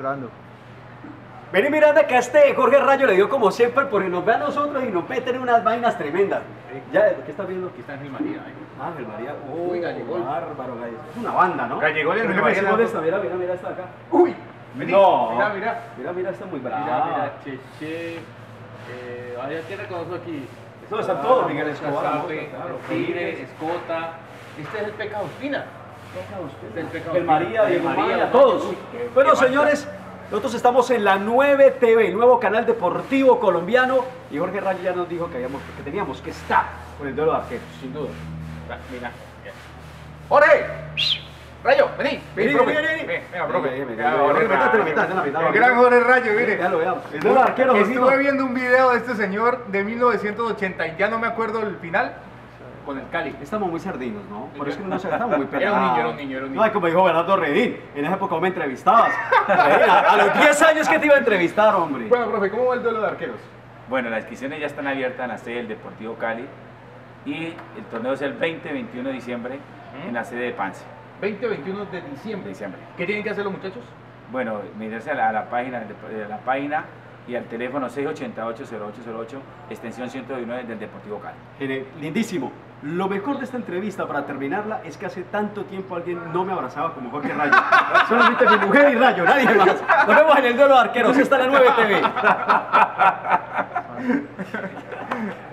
curando. Ven y mirando que a este Jorge Rayo le dio como siempre, porque nos ve a nosotros y nos meten unas vainas tremendas. Ya, ¿qué estás viendo? Aquí está Ángel María. Ángel María, uy, Gallegol. Bárbaro, Gallegol. Es una banda, ¿no? Gallegol es una banda. Mira esta acá. Uy, no. Mira, está muy brava. Mira, Cheche. Allá tiene conozco aquí. No, están todos. Miguel Escobar, Tigre, Escota. Este es el P. Caustina. El María, Diego María, todos. Bueno, señores. Nosotros estamos en la 9TV, nuevo canal deportivo colombiano, y Jorge Rayo ya nos dijo que teníamos que estar con el duelo de arqueros, sin duda. Mira. Jorge, Rayo, vení. Vení. Venga, profe. El gran Jorge Rayo, mire. Ya lo veamos. El duelo de arqueros. Estuve viendo un video de este señor de 1980 y ya no me acuerdo el final. Con el Cali. Estamos muy sardinos, ¿no? Por eso que no se estamos muy pelados. Era un niño. No, como dijo Gerardo Redín, en esa época vos me entrevistabas. A los 10 años que te iba a entrevistar, hombre. Bueno, profe, ¿cómo va el duelo de arqueros? Bueno, las inscripciones ya están abiertas en la sede del Deportivo Cali y el torneo es el 20-21 de diciembre en la sede de Pance. 20-21 de diciembre. ¿Qué tienen que hacer los muchachos? Bueno, meterse a la página y al teléfono 688-0808, extensión 119 del Deportivo Cali. Lindísimo. Lo mejor de esta entrevista, para terminarla, es que hace tanto tiempo alguien no me abrazaba como Jorge Rayo. Solamente mi mujer y Rayo, nadie más. Nos vemos en el duelo de arqueros. Está la 9TV.